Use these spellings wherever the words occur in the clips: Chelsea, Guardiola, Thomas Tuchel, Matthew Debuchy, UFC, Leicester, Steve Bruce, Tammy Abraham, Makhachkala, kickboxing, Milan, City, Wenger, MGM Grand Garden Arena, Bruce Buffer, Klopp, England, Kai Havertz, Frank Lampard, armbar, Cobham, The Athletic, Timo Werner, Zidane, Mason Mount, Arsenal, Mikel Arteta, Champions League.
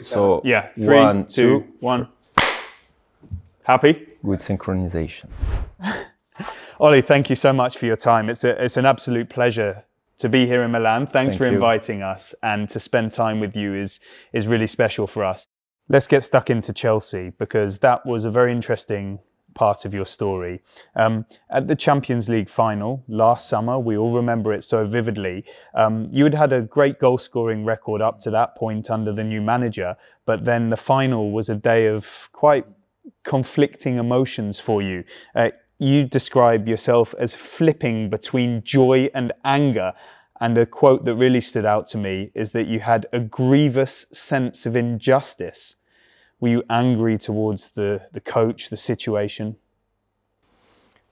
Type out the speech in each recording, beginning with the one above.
So yeah, 3, 1, 2, 1. Happy? Good synchronization. Oli, thank you so much for your time. It's an absolute pleasure to be here in Milan. Thanks for inviting us, and to spend time with you is really special for us. Let's get stuck into Chelsea, because that was a very interesting part of your story. At the Champions League final last summer, we all remember it so vividly. You had had a great goal-scoring record up to that point under the new manager, but then the final was a day of quite conflicting emotions for you. You describe yourself as flipping between joy and anger, and a quote that really stood out to me is that you had a grievous sense of injustice. Were you angry towards the coach, the situation?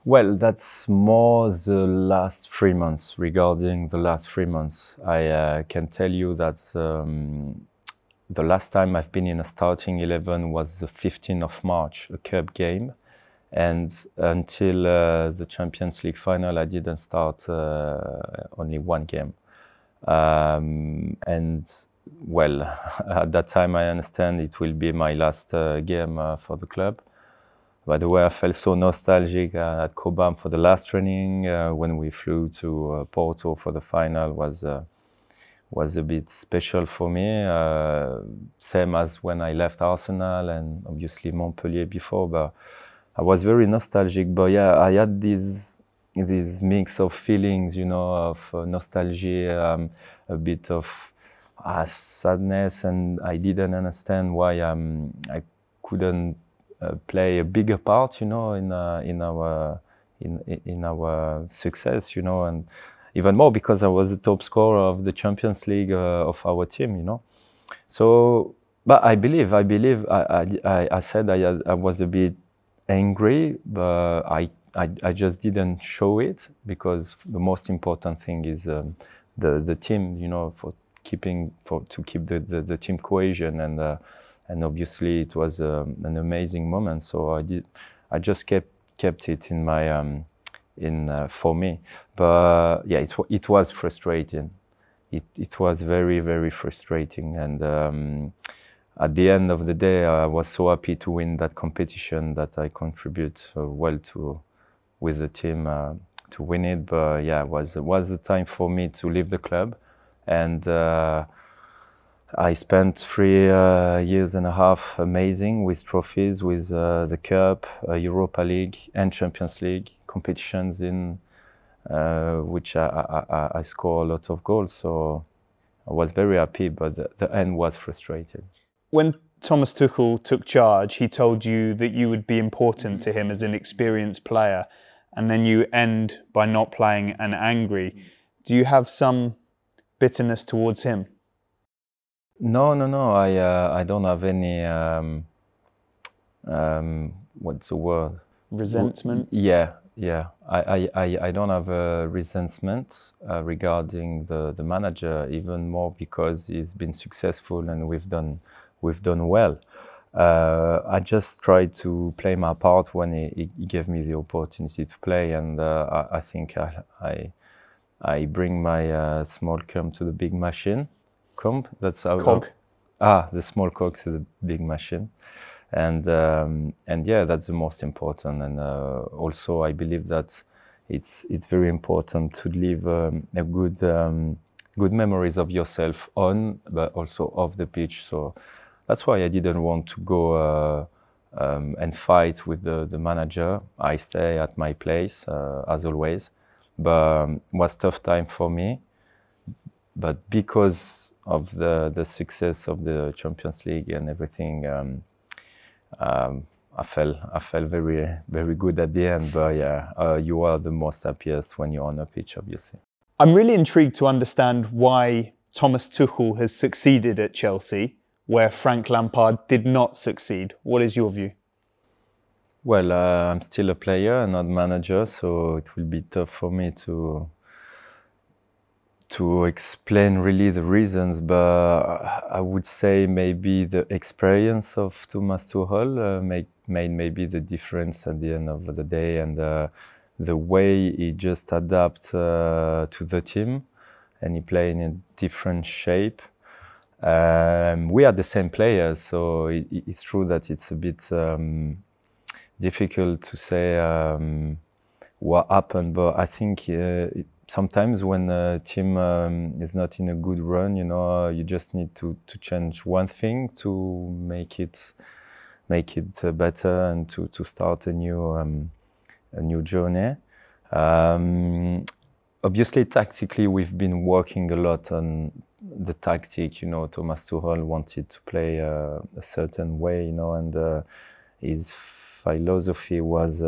Well, that's more the last 3 months. Regarding the last 3 months, I can tell you that the last time I've been in a starting 11 was the 15th of March, a cup game. And until the Champions League final, I didn't start only one game. And well, at that time, I understand it will be my last game for the club. By the way, I felt so nostalgic at Cobham for the last training. When we flew to Porto for the final was a bit special for me. Same as when I left Arsenal and obviously Montpellier before, but I was very nostalgic. But yeah, I had this mix of feelings, you know, of nostalgia, a bit of sadness, and I didn't understand why I couldn't play a bigger part, you know, in our success, you know, and even more because I was the top scorer of the Champions League of our team, you know. So, but I said I was a bit angry, but I just didn't show it, because the most important thing is the team, you know, to keep the team cohesion, and obviously it was an amazing moment. So I just kept it in my for me. But yeah, it was frustrating. It was very, very frustrating. And at the end of the day, I was so happy to win that competition that I contribute well with the team to win it. But yeah, it was the time for me to leave the club. And I spent 3.5 years amazing, with trophies, with the Cup, Europa League and Champions League competitions, in which I score a lot of goals. So I was very happy, but the end was frustrating. When Thomas Tuchel took charge, he told you that you would be important to him as an experienced player, and then you end by not playing and angry. Do you have some bitterness towards him? No. I don't have any. What's the word? Resentment. Yeah. I don't have a resentment regarding the manager, even more because he's been successful and we've done well. I just tried to play my part when he gave me the opportunity to play, and I think I bring my small cog to the big machine. The small cog to the big machine. And yeah, that's the most important. And also, I believe that it's very important to leave a good memories of yourself on, but also off the pitch. So that's why I didn't want to go and fight with the manager. I stay at my place as always. But was tough time for me, but because of the success of the Champions League and everything, I felt very, very good at the end. But yeah, you are the most happiest when you're on a pitch, obviously. I'm really intrigued to understand why Thomas Tuchel has succeeded at Chelsea, where Frank Lampard did not succeed. What is your view? Well, I'm still a player and not manager, so it will be tough for me to explain really the reasons, but I would say maybe the experience of Thomas Tuchel made maybe the difference at the end of the day, and the way he just adapts to the team, and he played in a different shape. We are the same players, so it's true that it's a bit difficult to say what happened, but I think sometimes when a team is not in a good run, you know, you just need to change one thing to make it better and to start a new journey. Obviously, tactically, we've been working a lot on the tactic. You know, Thomas Tuchel wanted to play a certain way, you know, and his philosophy was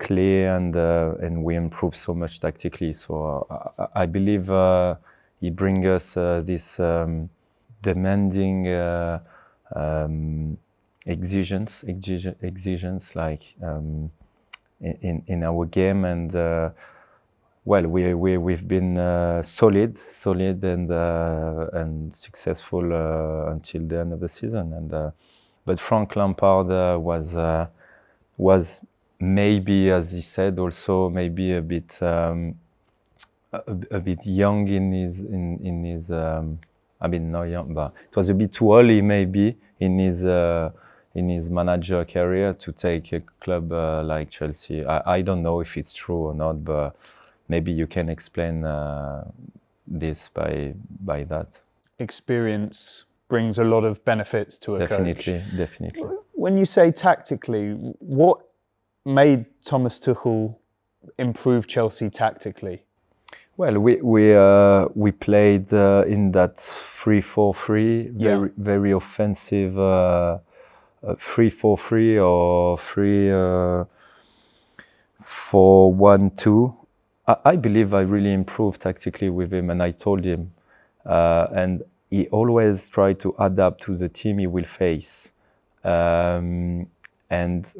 clear, and we improved so much tactically. So I believe he brings us this demanding exigence, like in our game, and well, we've been solid, and successful until the end of the season. And but Frank Lampard was maybe, as he said, also maybe a bit young in his. I mean, not young, but it was a bit too early, maybe, in his manager career to take a club like Chelsea. I don't know if it's true or not, but maybe you can explain this by that. Experience brings a lot of benefits to a coach. Definitely. When you say tactically, what made Thomas Tuchel improve Chelsea tactically? Well, we played in that 3-4-3, very offensive 3-4-3 or 3-4-1-2. I believe I really improved tactically with him, and I told him, and he always tried to adapt to the team he will face. And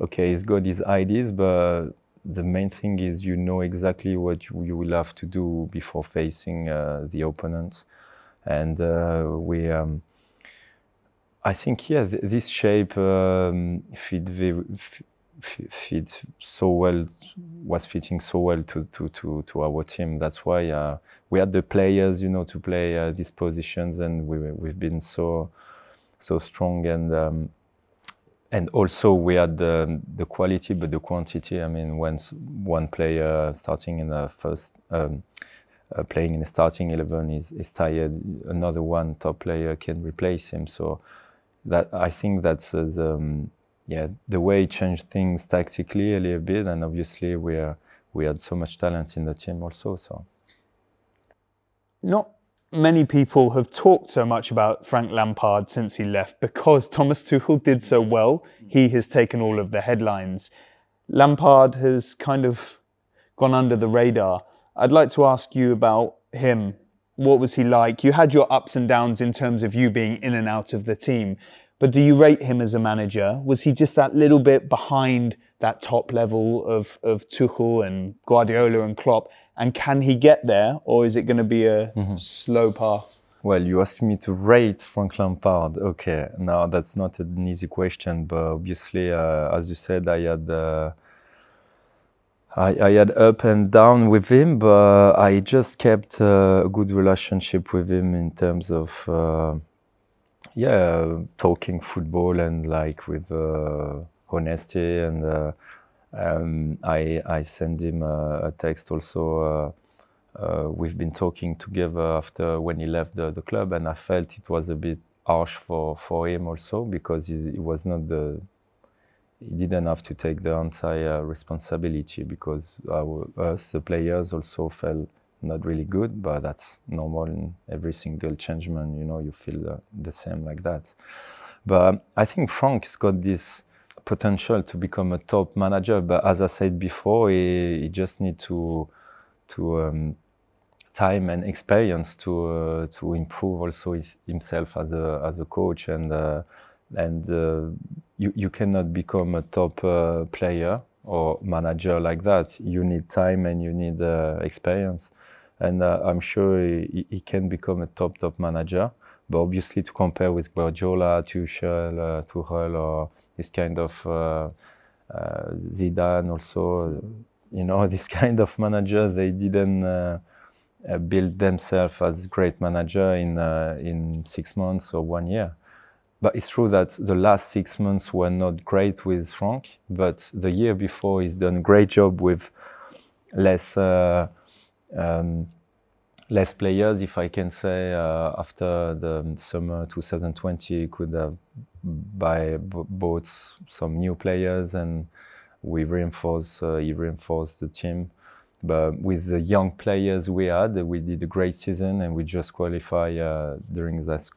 okay, he's got his ideas, but the main thing is you know exactly what you will have to do before facing the opponent. And I think, yeah, this shape was fitting so well to our team. That's why we had the players, you know, to play these positions, and we've been so strong, and also we had the quality but the quantity. I mean, when one player starting in the first playing in the starting 11 is tired, another one top player can replace him. So that, I think that's yeah, the way he changed things tactically a little bit, and obviously we had so much talent in the team also. So not many people have talked so much about Frank Lampard since he left, because Thomas Tuchel did so well. He has taken all of the headlines. Lampard has kind of gone under the radar. I'd like to ask you about him. What was he like? You had your ups and downs in terms of you being in and out of the team. But do you rate him as a manager? Was he just that little bit behind that top level of Tuchel and Guardiola and Klopp? And can he get there, or is it going to be a slow path? Well, you asked me to rate Frank Lampard. Okay, now that's not an easy question, but obviously, as you said, I had up and down with him, but I just kept a good relationship with him in terms of yeah, talking football, and like with honesty, and I send him a text also. We've been talking together after when he left the club, and I felt it was a bit harsh for him also, because he didn't have to take the entire responsibility, because us, the players, also felt not really good, but that's normal in every single changement. You know, you feel the same like that. But I think Frank's got this potential to become a top manager. But as I said before, he just needs to time and experience to improve also himself as a coach. And you cannot become a top player or manager like that. You need time, and you need experience. And I'm sure he can become a top manager, but obviously to compare with Guardiola, Tuchel, or this kind of Zidane also, you know, this kind of manager, they didn't build themselves as great manager in 6 months or 1 year. But it's true that the last 6 months were not great with Frank, but the year before he's done a great job with less players, if I can say. After the summer 2020, he could have bought some new players, and we reinforced. He reinforced the team, but with the young players we had, we did a great season, and we just qualified during that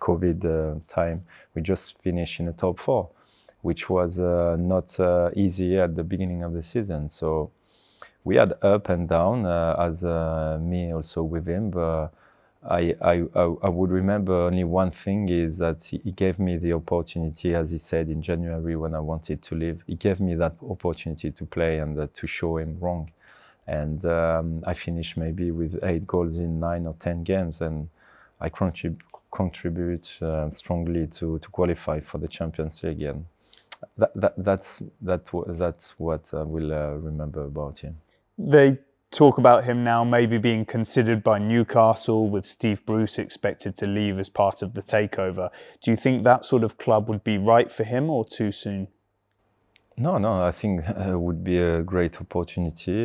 COVID time. We just finished in the top four, which was not easy at the beginning of the season. So we had up and down, me also with him. But I would remember only one thing, is that he gave me the opportunity, as he said in January when I wanted to leave. He gave me that opportunity to play and to show him wrong. And I finished maybe with 8 goals in 9 or 10 games, and I contribute strongly to qualify for the Champions League again. That's what I will remember about him. They talk about him now maybe being considered by Newcastle, with Steve Bruce expected to leave as part of the takeover. Do you think that sort of club would be right for him, or too soon? No, I think it would be a great opportunity,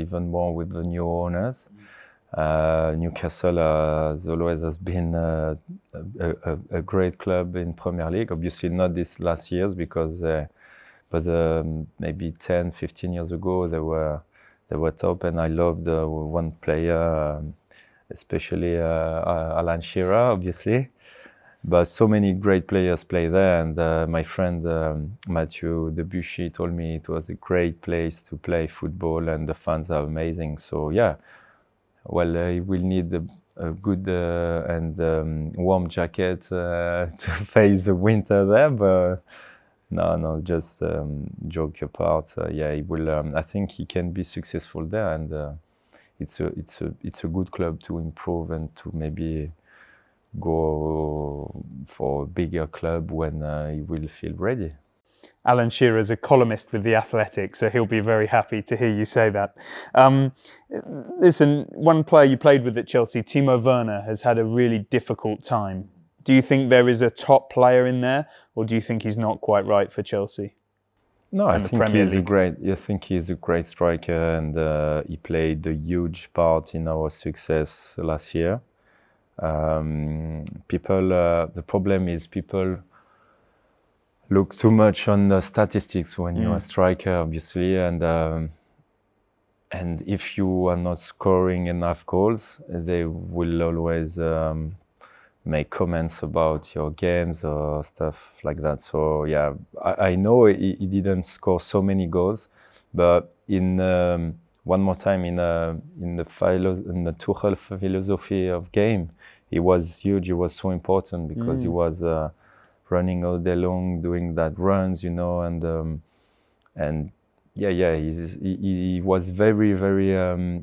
even more with the new owners. Newcastle has always been a great club in Premier League. Obviously not this last years, because maybe 10-15 years ago they were top, and I loved one player, especially Alan Shearer, obviously. But so many great players play there, and my friend Matthew Debuchy told me it was a great place to play football, and the fans are amazing. So yeah. Well, he will need a good and warm jacket to face the winter there. But no, just joke apart. Yeah, he will. I think he can be successful there, and it's a good club to improve and to maybe go for a bigger club when he will feel ready. Alan Shearer is a columnist with The Athletic, so he'll be very happy to hear you say that. Listen, one player you played with at Chelsea, Timo Werner, has had a really difficult time. Do you think there is a top player in there, or do you think he's not quite right for Chelsea? No, I think he's a great striker, and he played a huge part in our success last year. The problem is people look too much on the statistics when you're a striker, obviously, and if you are not scoring enough goals, they will always make comments about your games or stuff like that. So yeah, I know he didn't score so many goals, but in one more time in the Tuchel philosophy of game, he was huge. He was so important because he was running all day long, doing that runs, you know, and yeah, he was very, very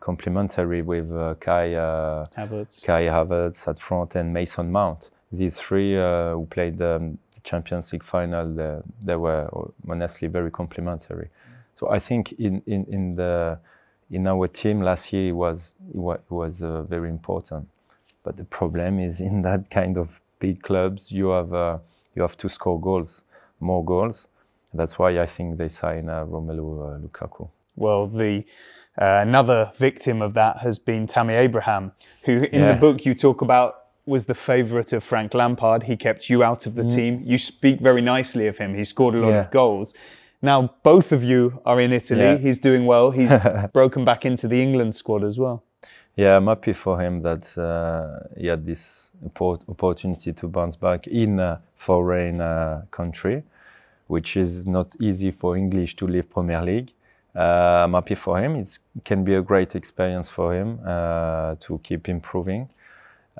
complimentary with Kai Havertz at front, and Mason Mount. These three who played the Champions League final, they were honestly very complimentary. So I think in our team last year, it was very important. But the problem is, in that kind of big clubs, you have to score goals, more goals. That's why I think they sign Romelu Lukaku. Well, another victim of that has been Tammy Abraham, who in the book you talk about was the favourite of Frank Lampard. He kept you out of the team. You speak very nicely of him. He scored a lot of goals. Now both of you are in Italy. Yeah. He's doing well. He's broken back into the England squad as well. Yeah, I'm happy for him that he had this opportunity to bounce back in a foreign country, which is not easy for English to leave Premier League. I'm happy for him. It can be a great experience for him to keep improving.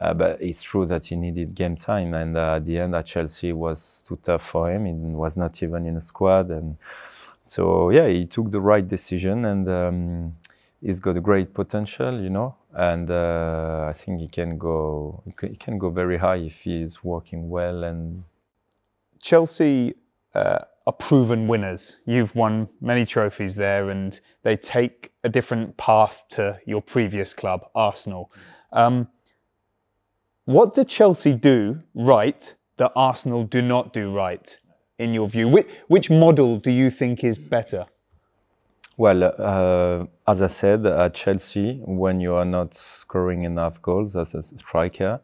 But it's true that he needed game time, and at the end at Chelsea was too tough for him. He was not even in the squad, and so yeah, he took the right decision, and he's got a great potential, you know, and I think he can go very high if he's working well. And Chelsea are proven winners. You've won many trophies there, and they take a different path to your previous club, Arsenal. What do Chelsea do right that Arsenal do not do right, in your view? Which model do you think is better? Well, as I said, at Chelsea, when you are not scoring enough goals as a striker,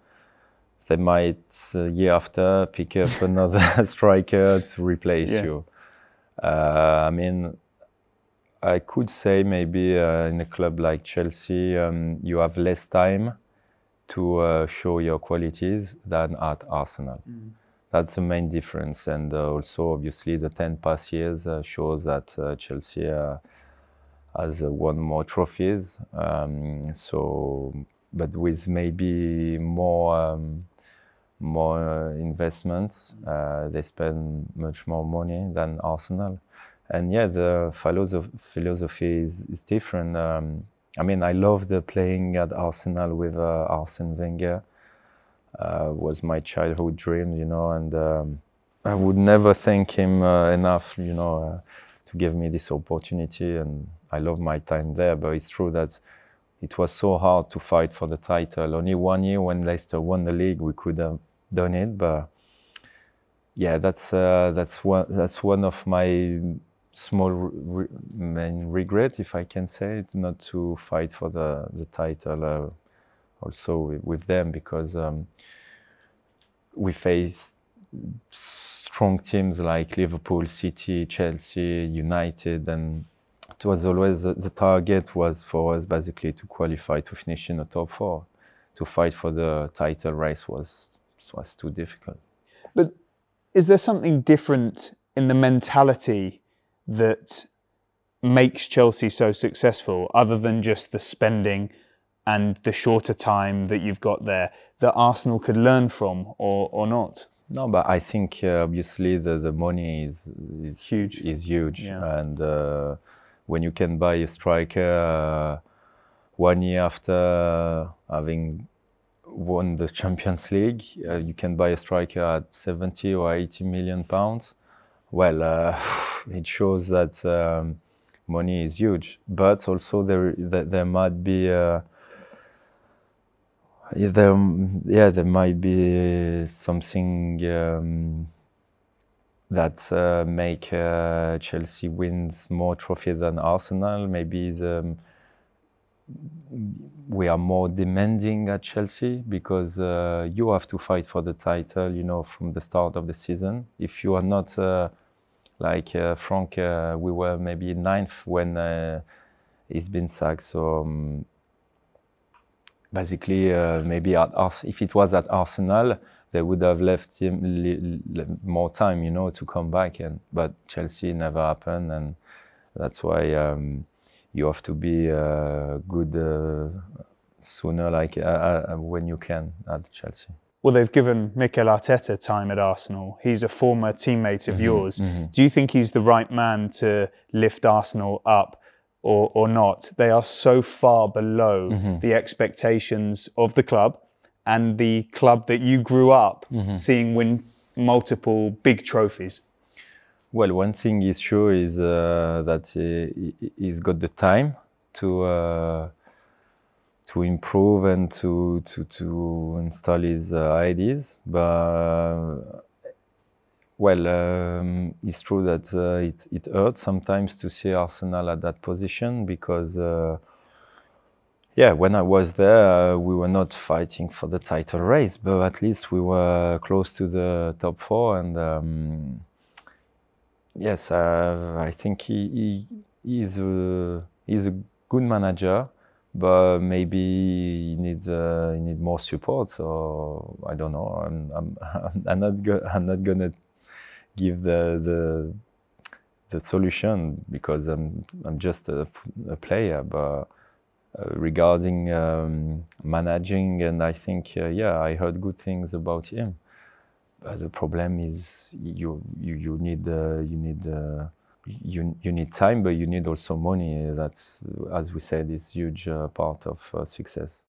they might, year after, pick up another striker to replace you. I mean, I could say maybe in a club like Chelsea, you have less time to show your qualities than at Arsenal. That's the main difference. And also, obviously, the 10 past years shows that Chelsea has won more trophies. But with maybe more investments, they spend much more money than Arsenal. And yeah, the philosophy is different. I mean, I loved playing at Arsenal with Arsene Wenger. Was my childhood dream, you know, and I would never thank him enough, you know, to give me this opportunity, and I love my time there. But it's true that it was so hard to fight for the title. Only one year when Leicester won the league, we could have done it. But yeah, that's one of my small main regret, if I can say it, not to fight for the title also with them, because we face strong teams like Liverpool, City, Chelsea, United, and it was always the target was for us basically to qualify, to finish in the top four. To fight for the title race was too difficult. But is there something different in the mentality that makes Chelsea so successful, other than just the spending and the shorter time that you've got there, that Arsenal could learn from, or not? No, but I think obviously the money is huge. And when you can buy a striker 1 year after having won the Champions League, you can buy a striker at 70 or 80 million pounds. Well, it shows that money is huge, but also there might be there might be something that make Chelsea wins more trophies than Arsenal. Maybe we are more demanding at Chelsea, because you have to fight for the title, you know, from the start of the season. If you are not like Frank, we were maybe ninth when he's been sacked. So basically, maybe if it was at Arsenal, they would have left him more time, you know, to come back. But Chelsea never happened, and that's why you have to be good sooner, like when you can, at Chelsea. Well, they've given Mikel Arteta time at Arsenal. He's a former teammate of yours. Do you think he's the right man to lift Arsenal up, or not? They are so far below the expectations of the club, and the club that you grew up seeing win multiple big trophies. Well, one thing is sure is that he's got the time to improve and to install his ideas. But well, it's true that it hurts sometimes to see Arsenal at that position, because yeah, when I was there, we were not fighting for the title race, but at least we were close to the top four. And yes, I think he's a good manager, but maybe he needs more support. So I don't know. I'm not gonna give the solution, because I'm just a player. But regarding managing, and I think yeah, I heard good things about him. But the problem is you need time, but you need also money. That's, as we said, is huge part of success.